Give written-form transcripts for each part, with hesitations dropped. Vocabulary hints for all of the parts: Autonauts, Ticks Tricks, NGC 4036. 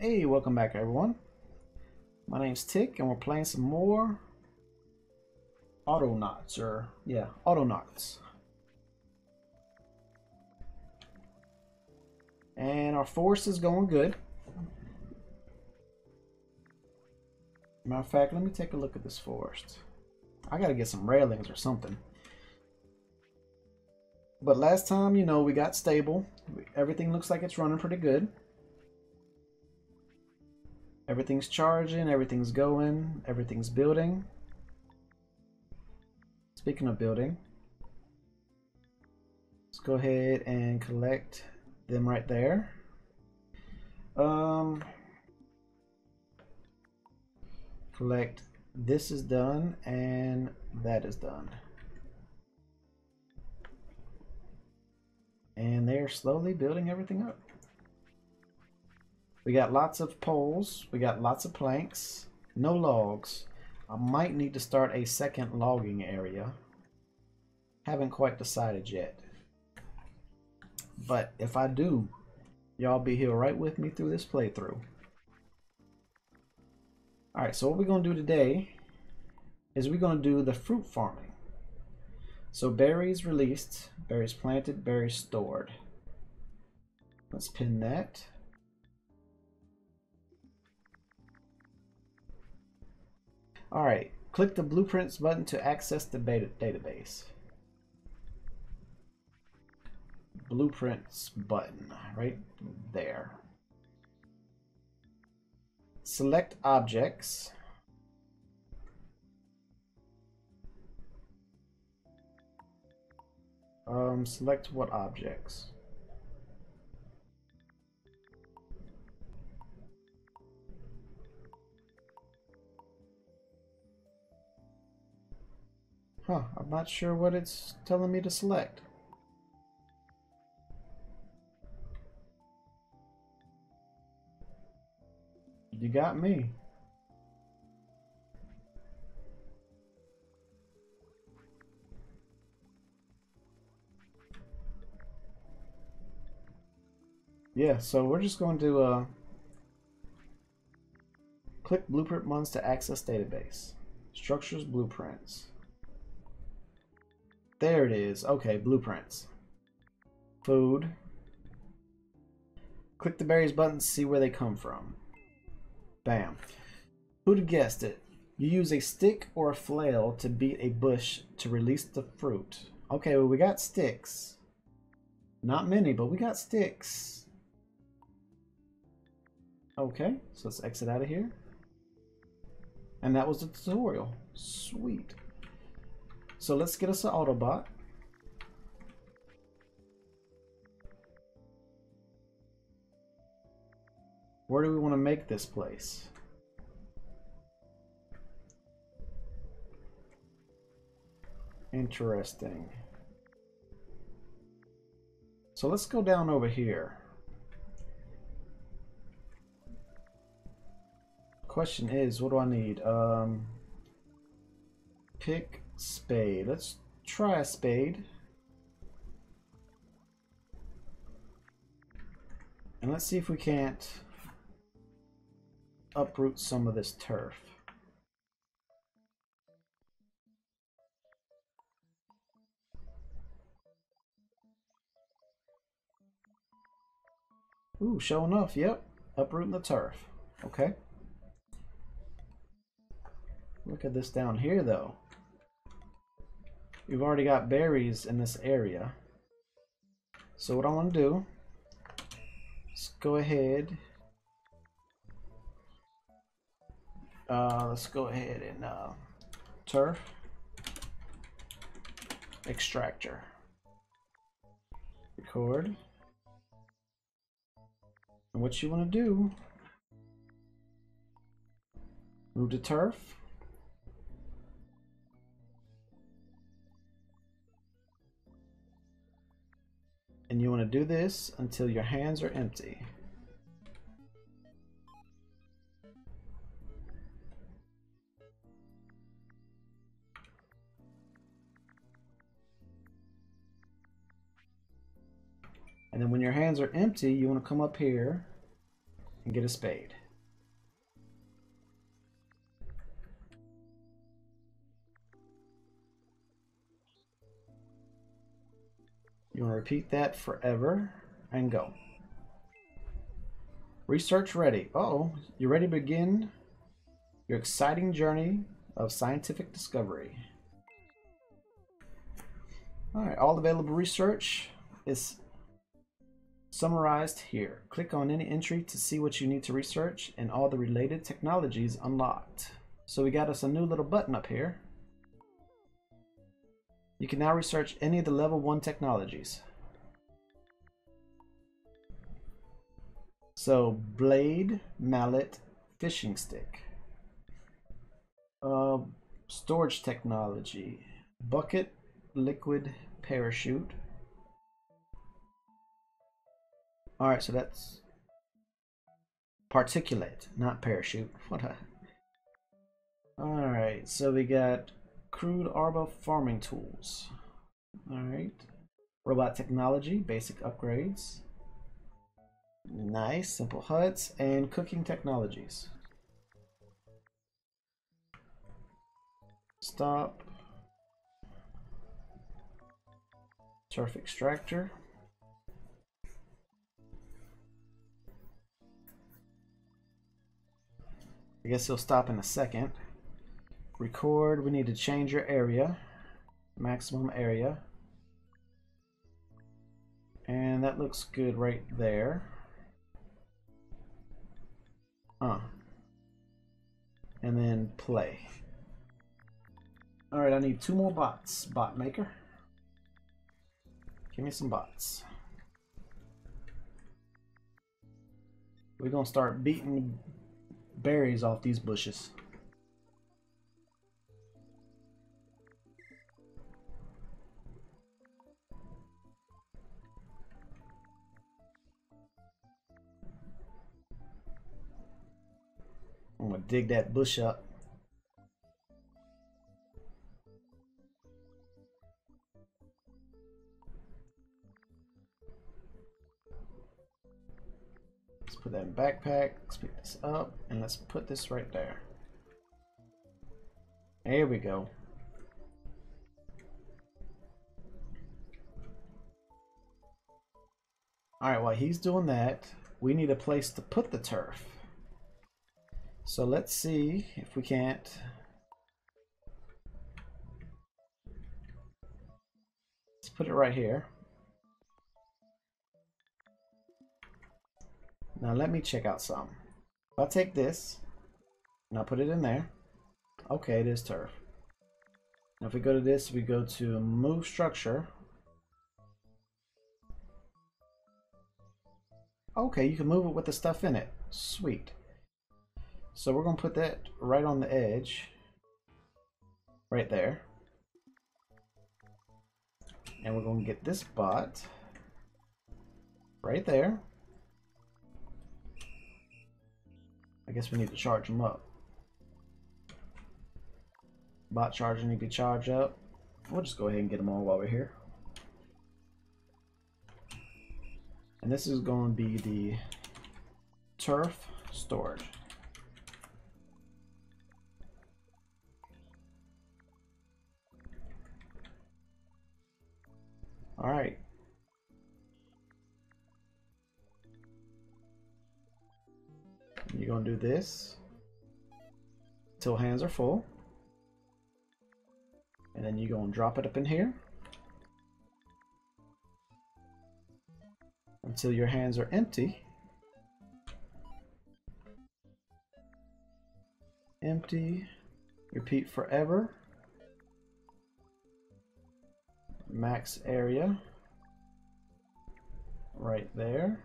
Hey, welcome back everyone. My name's Tick and we're playing some more Autonauts, Autonauts. And our force is going good. Matter of fact, let me take a look at this forest. I gotta get some railings or something. But last time, you know, we got stable. Everything looks like it's running pretty good. Everything's charging, everything's going, everything's building. Speaking of building, let's go ahead and collect them right there. Collect this is done and that is done. And they're slowly building everything up. We got lots of poles, we got lots of planks, no logs. I might need to start a second logging area. Haven't quite decided yet. But if I do, y'all be here right with me through this playthrough. Alright, so what we're going to do today is we're going to do the fruit farming. So berries released, berries planted, berries stored. Let's pin that. Alright, click the blueprints button to access the database. Blueprints button, right there. Select objects. Select what objects? Huh, I'm not sure what it's telling me to select. You got me. Yeah, so we're just going to click blueprint ones to access database. Structures, blueprints. There it is. Okay, blueprints. Food. Click the berries button to see where they come from. Bam. Who'd have guessed it? You use a stick or a flail to beat a bush to release the fruit. Okay, well we got sticks. Not many, but we got sticks. Okay, so let's exit out of here. And that was the tutorial. Sweet. So let's get us an Autobot. Where do we want to make this place? Interesting. So let's go down over here. Question is, what do I need? Pick spade. Let's try a spade. And let's see if we can't uproot some of this turf. Ooh, sure enough, yep. Uprooting the turf. Okay. Look at this down here though. We've already got berries in this area. So what I want to do is go ahead. Let's go ahead and turf extractor. Record. And what you want to do, move the turf. And you want to do this until your hands are empty. And then when your hands are empty, you want to come up here and get a spade. You want to repeat that forever and go. Research ready. Uh-oh, you ready to begin your exciting journey of scientific discovery. All right, all available research is summarized here. Click on any entry to see what you need to research and all the related technologies unlocked. So we got us a new little button up here. You can now research any of the level 1 technologies. So blade, mallet, fishing stick, storage technology, bucket, liquid, parachute. All right, so that's particulate, not parachute. What a... All right, so we got crude arbo farming tools. All right, robot technology, basic upgrades. Nice, simple huts and cooking technologies. Stop. Turf extractor. I guess he'll stop in a second. Record, we need to change your area. Maximum area. And that looks good right there. And then play. All right, I need 2 more bots. Bot maker. Give me some bots. We're gonna start beating berries off these bushes. I'm gonna dig that bush up. Let's put that in the backpack, let's pick this up, and let's put this right there. There we go. All right, while he's doing that, we need a place to put the turf. So let's see if we can't let's put it right here. Now let me check out some. If I take this and I put it in there, okay, it is turf. Now if we go to this, we go to move structure. Okay, you can move it with the stuff in it. Sweet. So we're going to put that right on the edge, right there. And we're going to get this bot right there. I guess we need to charge them up. Bot chargers need to be charged up. We'll just go ahead and get them all while we're here. And this is going to be the turf storage. All right. You're going to do this till hands are full. And then you're going to drop it up in here until your hands are empty. Empty. Repeat forever. Max area right there.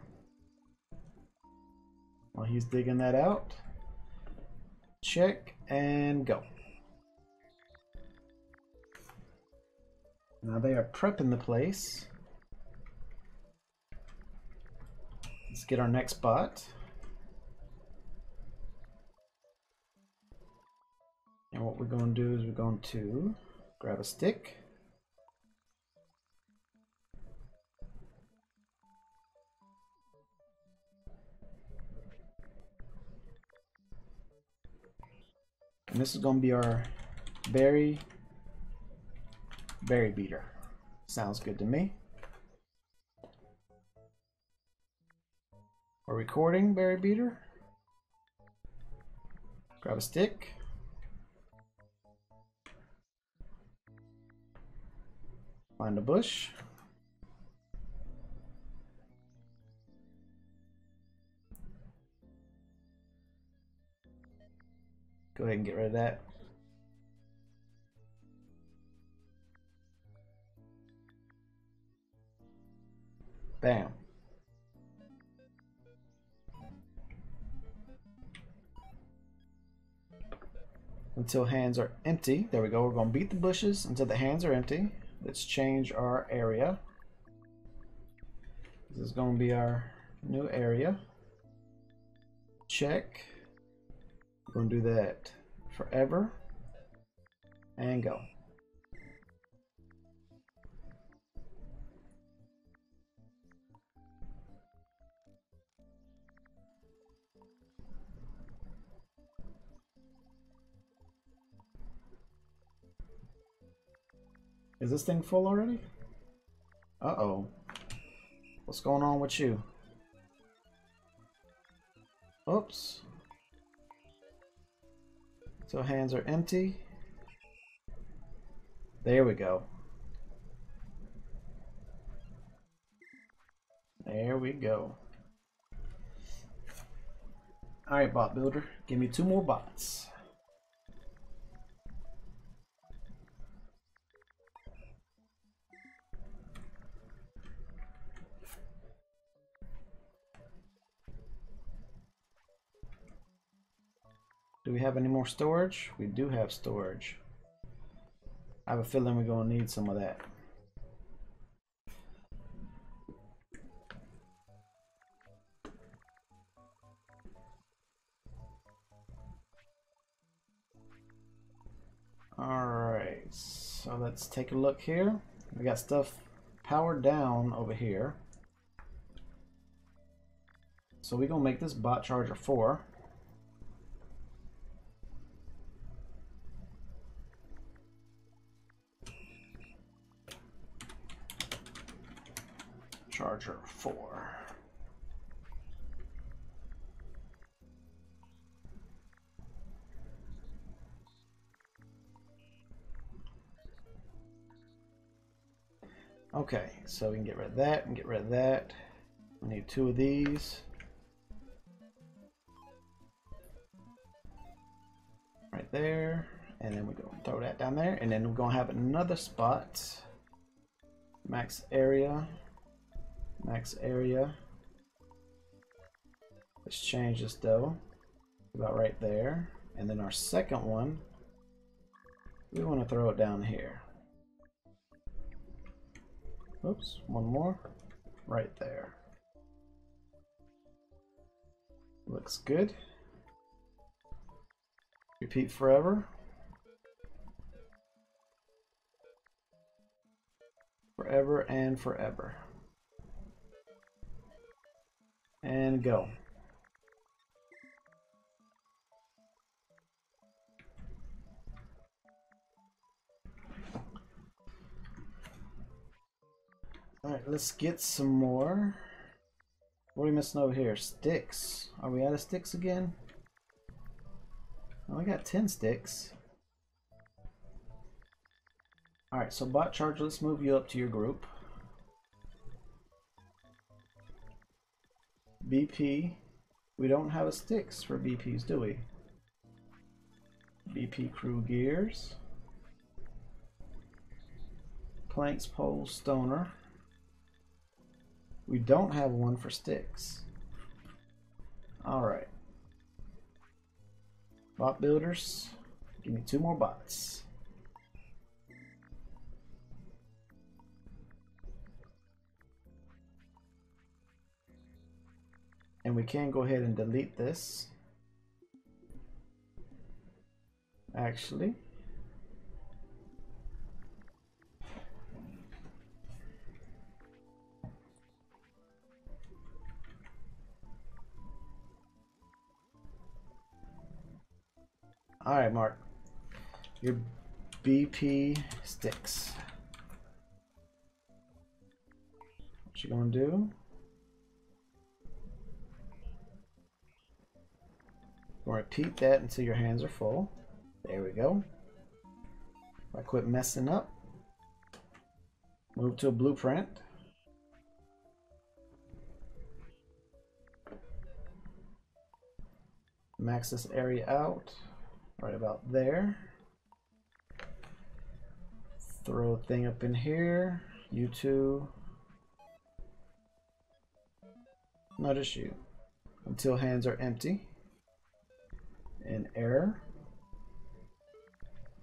While he's digging that out, check and go. Now they are prepping the place. Let's get our next spot. And what we're going to do is we're going to grab a stick. And this is going to be our berry beater. Sounds good to me. We're recording berry beater. Grab a stick. Find a bush. Go ahead and get rid of that. Bam. Until hands are empty. There we go. We're going to beat the bushes until the hands are empty. Let's change our area. This is going to be our new area. Check. We're going to do that forever and go. Is this thing full already? Uh-oh. What's going on with you? Oops. So hands are empty. There we go. There we go. Alright, bot builder. Give me 2 more bots. Do we have any more storage? We do have storage. I have a feeling we're gonna need some of that. Alright, so let's take a look here. We got stuff powered down over here. So we're gonna make this bot charger 4. Charger 4. Okay, so we can get rid of that and get rid of that. We need 2 of these. Right there. And then we're going to throw that down there. And then we're going to have another spot. Max area. Max area. Let's change this though. About right there. And then our second one, we want to throw it down here. Oops, one more. Right there. Looks good. Repeat forever. Forever and forever. And go. Alright, let's get some more. What are we missing over here? Sticks. Are we out of sticks again? Oh, we got 10 sticks. Alright, so bot charge, let's move you up to your group. BP, we don't have a sticks for BPs, do we? BP crew gears. Planks, pole, stoner. We don't have one for sticks. Alright. Bot builders, give me 2 more bots. And we can go ahead and delete this. Actually. All right, Mark. Your BP sticks. What you gonna do? Gonna repeat that until your hands are full. There we go. I quit messing up. Move to a blueprint. Max this area out right about there. Throw a thing up in here. You two. Not just you. Until hands are empty. In error.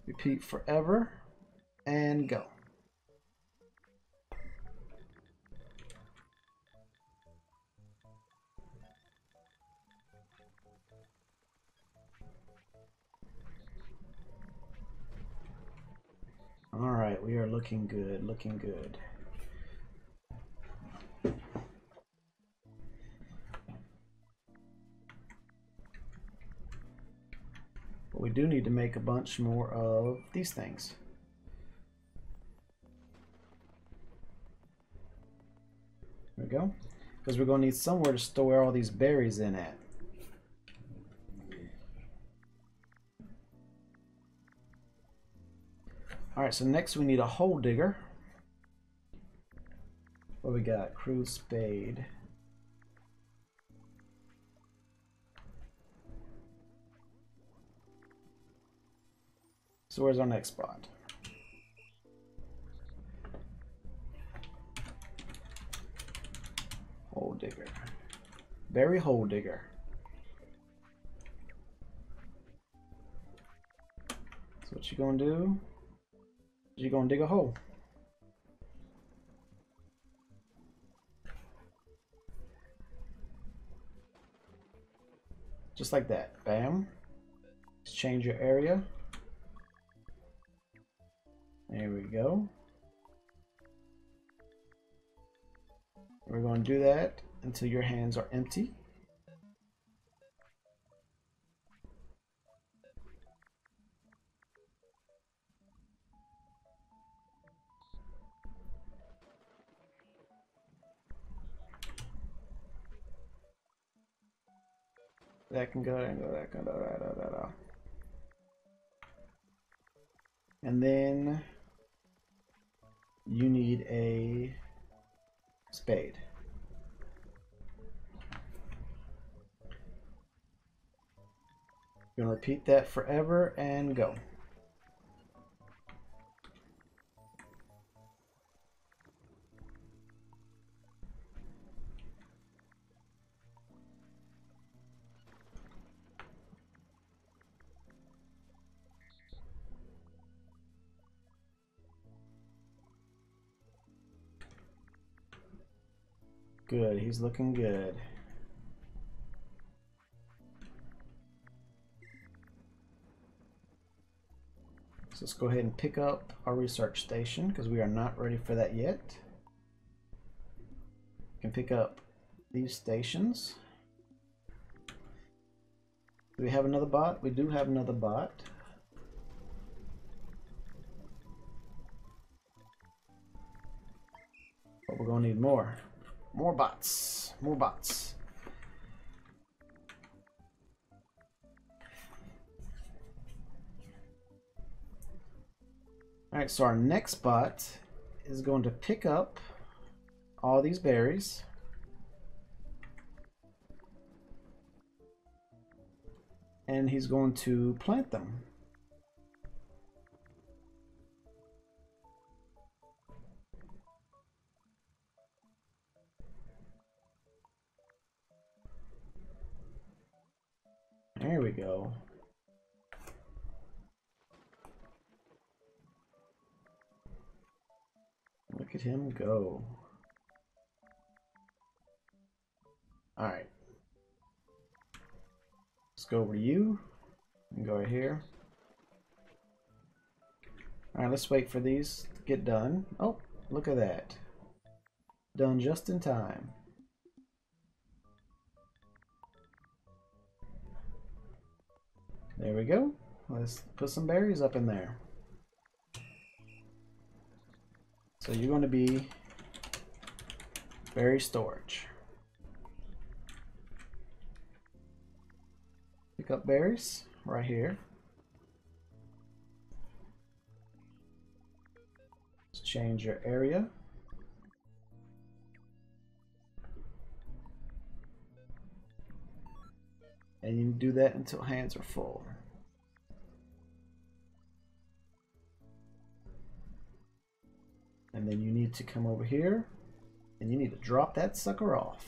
Repeat forever and go. All right, we are looking good, looking good. We do need to make a bunch more of these things. There we go. Because we're going to need somewhere to store all these berries in at. Alright, so next we need a hole digger. What we got? Crude spade. So where's our next spot? Hole digger. Berry hole digger. So what you gonna do? You're gonna dig a hole. Just like that. Bam. Let's change your area. There we go. We're going to do that until your hands are empty. That can go, that can go, that can go, da-da-da-da-da. And then you need a spade. You're gonna repeat that forever and go. Good, he's looking good. So let's go ahead and pick up our research station because we are not ready for that yet. We can pick up these stations. Do we have another bot? We do have another bot. But we're gonna need more. More bots, more bots. All right, so our next bot is going to pick up all these berries. And he's going to plant them. There we go. Look at him go. All right. Let's go over to you and go right here. All right, let's wait for these to get done. Oh, look at that. Done just in time. There we go. Let's put some berries up in there. So you're going to be berry storage. Pick up berries right here. Let's change your area. And you can do that until hands are full. And then you need to come over here and you need to drop that sucker off.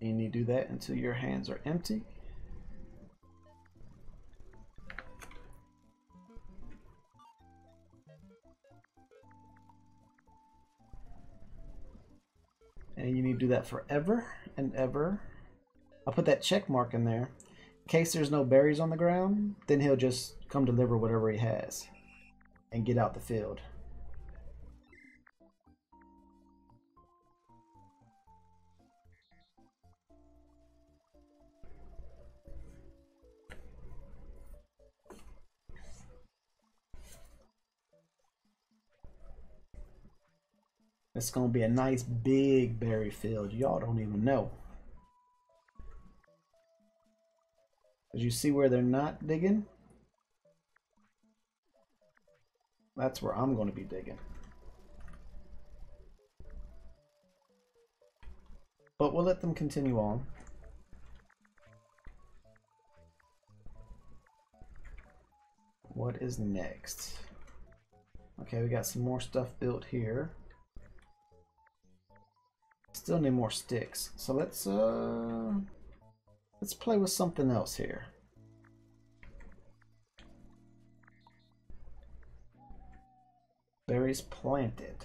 And you need to do that until your hands are empty. And you need to do that forever and ever. I'll put that check mark in there. In case there's no berries on the ground, then he'll just come deliver whatever he has and get out the field. It's gonna be a nice big berry field. Y'all don't even know. As you see where they're not digging, that's where I'm going to be digging. But we'll let them continue on. What is next? Okay, we got some more stuff built here. Still need more sticks. So let's play with something else here. Berries planted.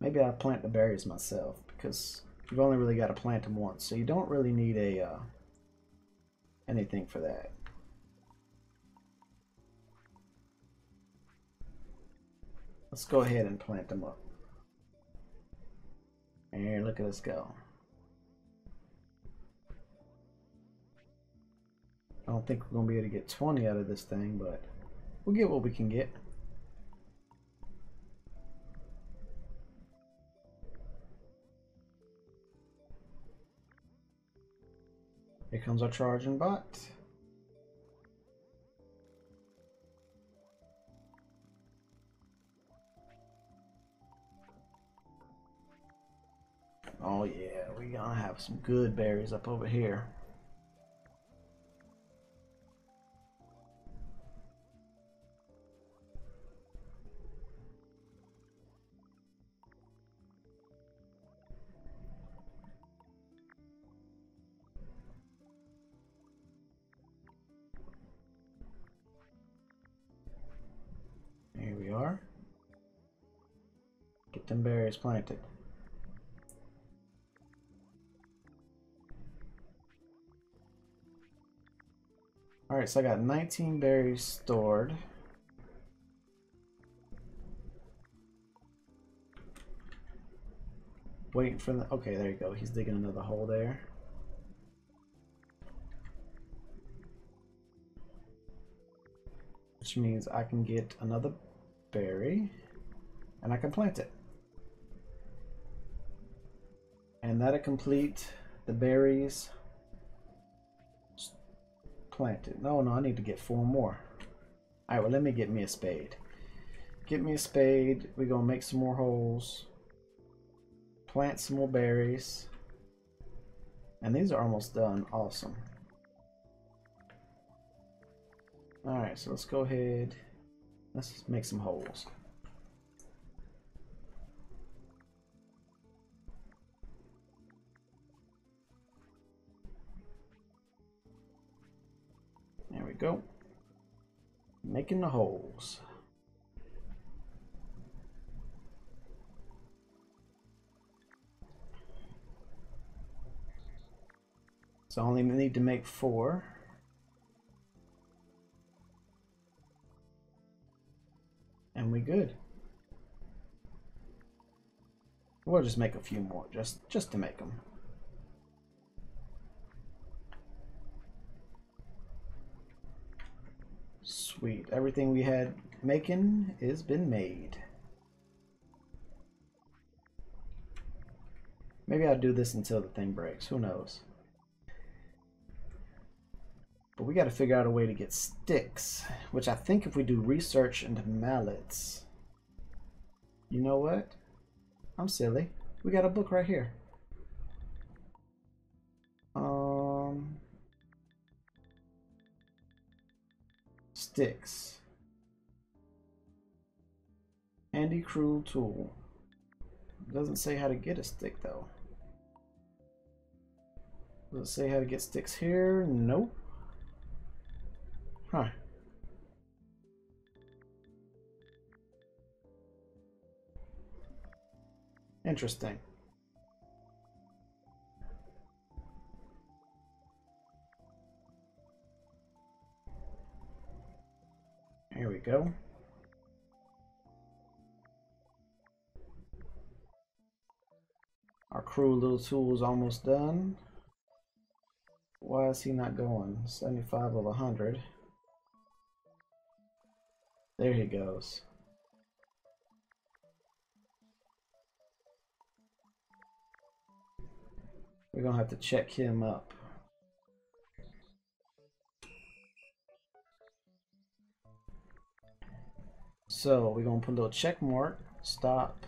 Maybe I'll plant the berries myself, because you've only really got to plant them once, so you don't really need a anything for that. Let's go ahead and plant them up. And look at us go. I don't think we're gonna be able to get 20 out of this thing, but we'll get what we can get. Here comes our charging bot. Oh yeah, we're gonna have some good berries up over here. Get them berries planted. Alright, so I got 19 berries stored. Waiting for the... Okay, there you go. He's digging another hole there. Which means I can get another berry and I can plant it. And that'll complete the berries planted. No, I need to get 4 more. Alright, well, let me get me a spade. Get me a spade. We're going to make some more holes. Plant some more berries. And these are almost done. Awesome. Alright, so let's go ahead. Let's just make some holes. There we go. Making the holes. So I only need to make 4. And we good. We'll just make a few more just to make them. Sweet. Everything we had making has been made. Maybe I'll do this until the thing breaks. Who knows? But we got to figure out a way to get sticks, which I think if we do research into mallets. You know what? I'm silly. We got a book right here. Sticks. Handy cruel tool. Doesn't say how to get a stick though. Does it say how to get sticks here? Nope. Huh. Interesting. Here we go. Our cruel little tool is almost done. Why is he not going? 75 of 100. There he goes. We're gonna have to check him up. So we're gonna put a little check mark, stop,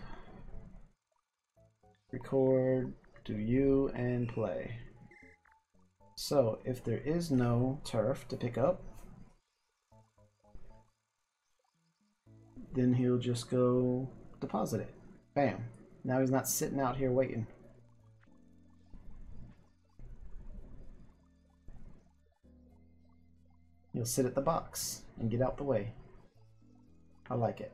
record, do you, and play. So if there is no turf to pick up, then he'll just go deposit it. Bam. Now he's not sitting out here waiting. He'll sit at the box and get out the way. I like it.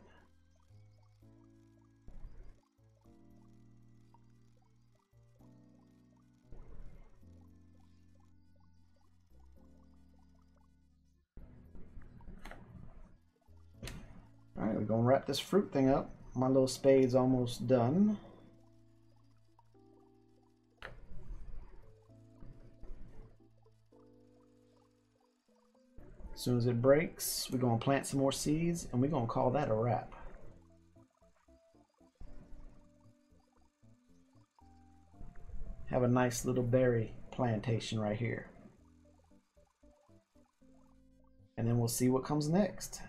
Alright, we're gonna wrap this fruit thing up. My little spade's almost done. As soon as it breaks, we're gonna plant some more seeds and we're gonna call that a wrap. Have a nice little berry plantation right here. And then we'll see what comes next.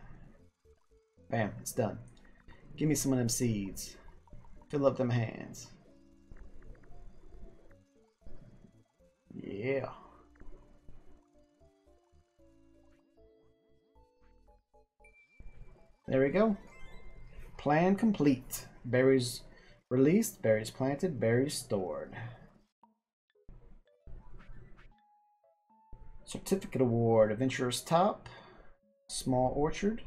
Bam, it's done. Give me some of them seeds. Fill up them hands. Yeah. There we go. Plan complete. Berries released, berries planted, berries stored. Certificate award, Adventurer's Top, Small Orchard.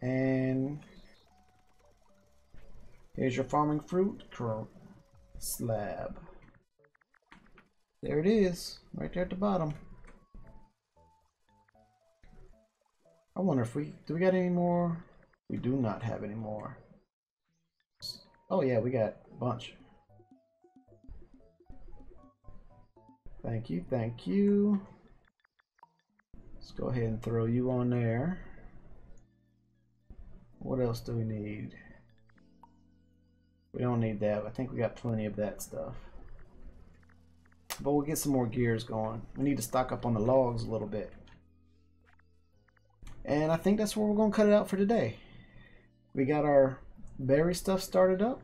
And here's your farming fruit slab. There it is, right there at the bottom. I wonder if we got any more? We do not have any more. Oh yeah, we got a bunch. Thank you, thank you. Let's go ahead and throw you on there. What else do we need? We don't need that. I think we got plenty of that stuff. But we'll get some more gears going. We need to stock up on the logs a little bit. And I think that's where we're going to cut it out for today. We got our berry stuff started up.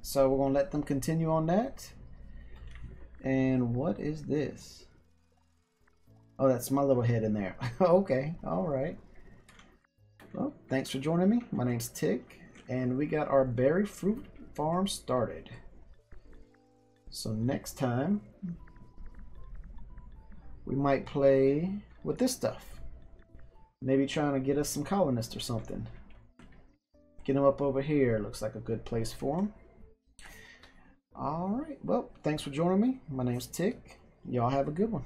So we're going to let them continue on that. And what is this? Oh, that's my little head in there. Okay. All right. Well, thanks for joining me. My name's Tick, and we got our berry fruit farm started. So next time, we might play with this stuff. Maybe trying to get us some colonists or something. Get them up over here. Looks like a good place for them. All right. Well, thanks for joining me. My name's Tick. Y'all have a good one.